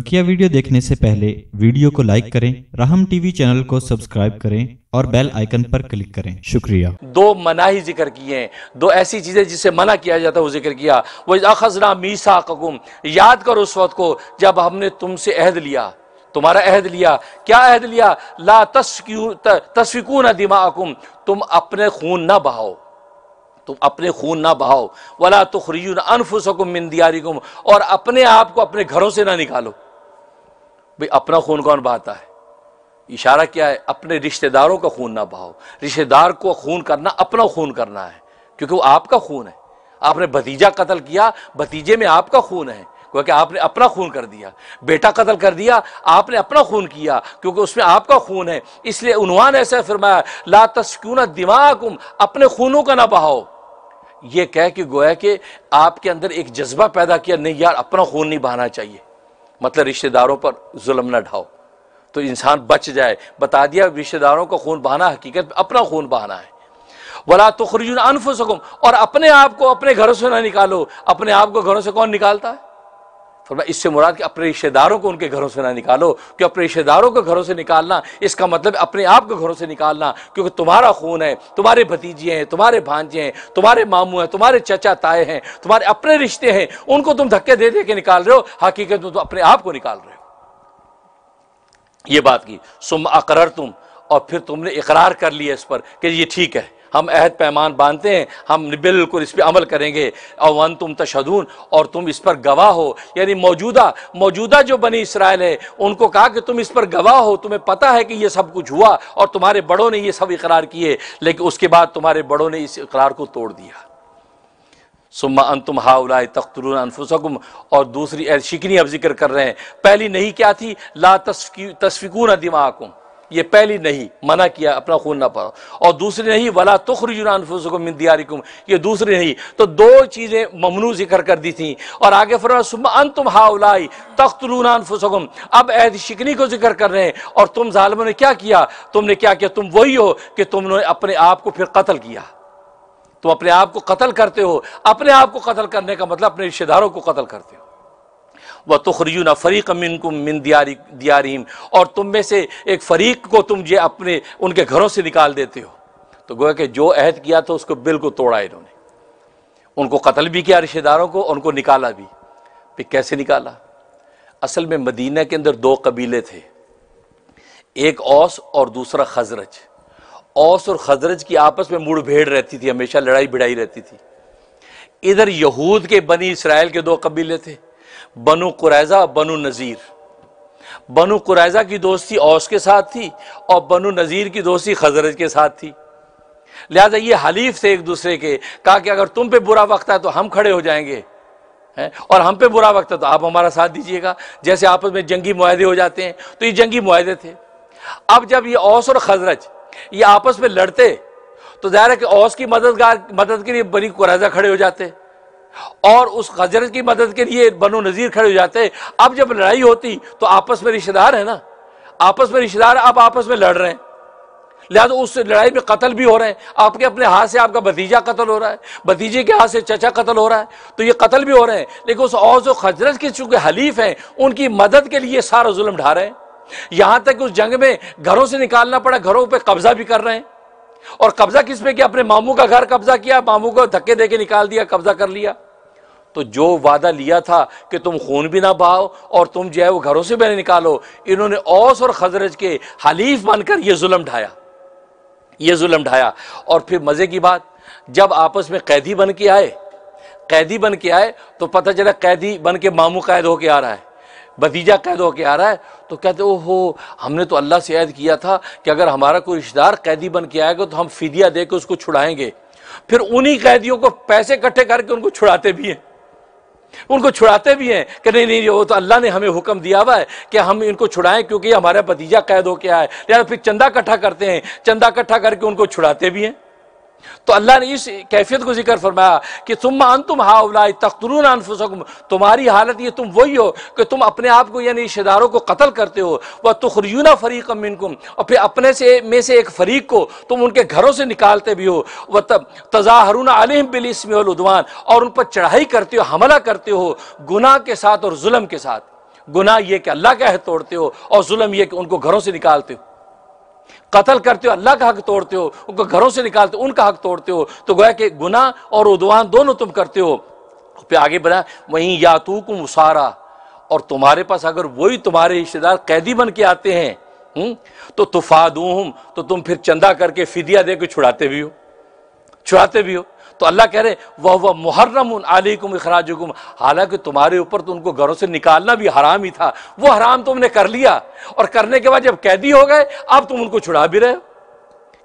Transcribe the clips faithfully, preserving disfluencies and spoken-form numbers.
बकिया video देखने से पहले वीडियो को लाइक करें, राहम टीवी चैनल को सब्सक्राइब करें और बेल आइकन पर क्लिक करें। शुक्रिया। दो मनाही जिक्र किए हैं, दो ऐसी चीजें जिससे मना किया जाता है वो जिक्र किया। वो अखजना मीसाककुम, याद करो उस वक्त को जब हमने तुमसे अहद लिया, तुम्हारा अहद लिया। क्या अहद लिया? ला तस्फिकून दिमाअकुम, तुम अपने खून ना बहाओ, तुम अपने खून ना बहाओ। वला तुखरिजून अनफुसकुम मिन दियारिकुम, और अपने आप को अपने घरों से ना निकालो। भाई अपना खून कौन बहाता है? इशारा क्या है? अपने रिश्तेदारों का खून ना बहाओ। रिश्तेदार को खून करना अपना खून करना है, क्योंकि वो आपका खून है। आपने भतीजा कत्ल किया, भतीजे में आपका खून है, क्योंकि आपने अपना खून कर दिया। बेटा कत्ल कर दिया, आपने अपना खून किया, क्योंकि उसमें आपका खून है। इसलिए उन्होंने ऐसा फरमाया, ला तस्कुना दिमाकुम, अपने खूनों का ना बहाओ। ये कह के गोया कि आपके अंदर एक जज्बा पैदा किया, नहीं यार अपना खून नहीं बहाना चाहिए, मतलब रिश्तेदारों पर जुल्म ना ढाओ, तो इंसान बच जाए। बता दिया रिश्तेदारों का खून बहाना, हकीकत में अपना खून बहाना है। वला तुखरिजून अनफुसकुम, और अपने आप को अपने घरों से ना निकालो। अपने आप को घरों से कौन निकालता है? फरमाया इससे मुराद कि अपने रिश्तेदारों को उनके घरों से ना निकालो, कि अपने रिश्तेदारों को घरों से निकालना इसका मतलब अपने आप को घरों से निकालना, क्योंकि तुम्हारा खून है, तुम्हारे भतीजे हैं, तुम्हारे भांजे हैं, तुम्हारे मामू हैं, तुम्हारे चचा ताए हैं, तुम्हारे अपने रिश्ते हैं, उनको तुम धक्के दे दे के निकाल रहे हो, हकीकत में तुम अपने आप को निकाल रहे हो। ये बात की। सुम्मा अक़ररतुम, और फिर तुमने इकरार कर लिया इस पर कि ये ठीक है, हम अहद पैमान बांधते हैं, हम बिल्कुल इस पर अमल करेंगे। और वन तुम तशहदून, और तुम इस पर गवाह हो। यानी मौजूदा मौजूदा जो बनी इसराइल है उनको कहा कि तुम इस पर गवाह हो, तुम्हें पता है कि ये सब कुछ हुआ और तुम्हारे बड़ों ने ये सब इकरार किए, लेकिन उसके बाद तुम्हारे बड़ों ने इस इकरार को तोड़ दिया। सुम्मा अंतुम हाउलाए तख्तुलून अनफुसकुम, और दूसरी शिकनी अब जिक्र कर रहे हैं। पहली नहीं क्या थी? ला तस्फिकून दिमाकुम, ये पहली नहीं, मना किया अपना खून ना बहाओ। और दूसरी नहीं वला तुखरिजून अनफुसकुम मिन दियारिकुम, ये दूसरी नहीं। तो दो चीज़ें ममनू जिक्र कर दी थी। और आगे फरमाया सुम्मा अंतुम हाउलाई तख्तुलून अनफुसकुम, अब अहद शिकनी को जिक्र कर रहे हैं। और तुम जालिमों ने क्या किया? तुमने क्या किया? तुम वही हो कि तुमने अपने आप को फिर कत्ल किया। तुम अपने आप को कत्ल करते हो। अपने आप को कत्ल करने का मतलब अपने रिश्तेदारों को कत्ल करते हो। वह तुखरिजून फरीक़म मिनकुम मिन दियारिहिम, और तुम में से एक फरीक को तुम ये अपने उनके घरों से निकाल देते हो। तो गोया कि जो अहद किया था उसको बिल्कुल तोड़ा इन्होंने। उनको कत्ल भी किया रिश्तेदारों को, उनको निकाला भी। फिर कैसे निकाला? असल में मदीना के अंदर दो कबीले थे, एक औस और दूसरा खजरज। औस और खजरज की आपस में मुठभेड़ रहती थी, हमेशा लड़ाई भिड़ाई रहती थी। इधर यहूद के बनी इसराइल के दो कबीले थे, बनुक़रज़ा बनूनज़ीर। बनुक़रज़ा की दोस्ती औस के साथ थी और बनूनज़ीर की दोस्ती खजरज के साथ थी। लिहाजा ये हलीफ थे एक दूसरे के। कहा कि अगर तुम पे बुरा वक्त है तो हम खड़े हो जाएंगे, हैं, और हम पे बुरा वक्त है तो आप हमारा साथ दीजिएगा। जैसे आपस में जंगी मुआहदे हो जाते हैं, तो ये जंगी मुआहदे थे। अब जब ये औस और खजरज ये आपस में लड़ते तो ज़ाहिर है कि औस की मददगार मदद के लिए बनुक़रज़ा खड़े हो जाते और उस खजरज की मदद के लिए बनो नज़ीर खड़े हो जाते। अब जब लड़ाई होती तो आपस में रिश्तेदार है ना, आपस में रिश्तेदार अब आपस में लड़ रहे हैं, लिहाजा उस लड़ाई में कत्ल भी हो रहे हैं। आपके अपने हाथ से आपका भतीजा कत्ल हो रहा है, भतीजे के हाथ से चचा कत्ल हो रहा है, तो ये कत्ल भी हो रहे हैं। लेकिन उस औस और खजरज के चूंकि हलीफ हैं, उनकी मदद के लिए सारा जुल्म ढा रहे हैं। यहाँ तक उस जंग में घरों से निकालना पड़ा, घरों पर कब्जा भी कर रहे हैं। और कब्जा किस पे किया? अपने मामू का घर कब्जा किया, मामू को धक्के देके निकाल दिया, कब्जा कर लिया। तो जो वादा लिया था कि तुम खून भी ना बहाओ और तुम जो है वो घरों से भी ना निकालो, इन्होंने औस और खजरज के हलीफ बनकर ये जुल्म ढाया, ये जुल्म ढाया। और फिर मजे की बात, जब आपस में कैदी बन के आए, कैदी बन के आए तो पता चला कैदी बन के मामू कैद होके आ रहा है, भतीजा कैद होके आ रहा है। तो कहते ओहो, हमने तो अल्लाह से ऐद किया था कि अगर हमारा कोई रिश्तेदार कैदी बन के आएगा तो हम फिदिया दे के उसको छुड़ाएंगे। फिर उन्हीं कैदियों को पैसे इकट्ठे करके उनको छुड़ाते भी हैं, उनको छुड़ाते भी हैं कि नहीं नहीं वो तो अल्लाह ने हमें हुक्म दिया हुआ है कि हम इनको छुड़ाएं क्योंकि हमारा भतीजा कैद होके आए। यार फिर चंदा इकट्ठा करते हैं, चंदा इकट्ठा करके उनको छुड़ाते भी हैं। तो अल्लाह ने इस कैफियत को जिक्र फरमाया कि सुम्मा अंतुम हाउलाए तख्तुलून अनफुसकुम, तुम्हारी हालत ये तुम वही हो कि तुम अपने आप को यानी रिश्तेदारों को कत्ल करते हो। व तुखरिजून फरीक़म मिनकुम, और फिर अपने से में से एक फरीक को तुम उनके घरों से निकालते भी हो। व तज़ाहरून अलैहिम बिल इस्मि वल उद्वान, और उन पर चढ़ाई करते हो, हमला करते हो गुनाह के साथ और जुल्म के साथ। गुनाह यह कि अल्लाह का हक तोड़ते हो और जुल्म यह कि उनको घरों से निकालते हो, कत्ल करते हो अल्लाह का हक तोड़ते हो, उनको घरों से निकालते हो, उनका हक तोड़ते हो। तो गोया कि गुनाह और उद्वान दोनों तुम करते हो। फिर आगे बढ़ा, वहीं यातूकुम मुसारा, और तुम्हारे पास अगर वही तुम्हारे रिश्तेदार कैदी बन के आते हैं हुँ? तो तुफादूहुम, तो तुम फिर चंदा करके फिदिया दे के छुड़ाते भी हो छुड़ाते भी हो। तो अल्लाह कह रहे वह वह मुहर्रमुन अलैकुम इखराजुकुम, हालांकि तुम्हारे ऊपर तो उनको घरों से निकालना भी हराम ही था, वो हराम तुमने कर लिया और करने के बाद जब कैदी हो गए अब तुम उनको छुड़ा भी रहे हो।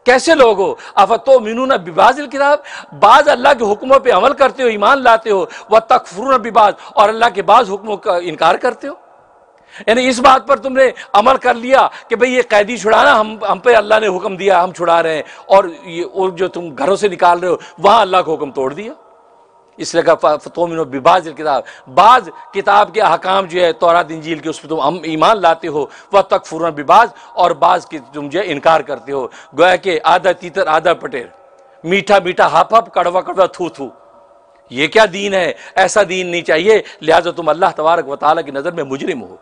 कैसे लोग हो, अफतुमिनूना बिबाज़िल किताब, बाज़ अल्लाह के हुक्मों पे अमल करते हो ईमान लाते हो, व तकफुरूना बिबाज़, और अल्लाह के बाज़ हुक्मों का इनकार करते हो। यानी इस बात पर तुमने अमल कर लिया कि भाई ये कैदी छुड़ाना हम हम पे अल्लाह ने हुक्म दिया हम छुड़ा रहे हैं, और ये और जो तुम घरों से निकाल रहे हो वहाँ अल्लाह का हुक्म तोड़ दिया। इसलिए कहा फतोमिनो बिबाज़ किताब, बाज़ किताब के अहकाम जो है तौरात इंजील के उस पर तुम हम ईमान लाते हो, वह तकफुरुन बिबाज़, और बाज़ की तुम जो है इनकार करते हो। गोया कि आधा तीतर आधा पटेर, मीठा मीठा हाफ हाफ, कड़वा कड़वा थू थू। ये क्या दीन है, ऐसा दीन नहीं चाहिए। लिहाजा तुम अल्लाह तबारक व तआला की नज़र में मुजरिम हो।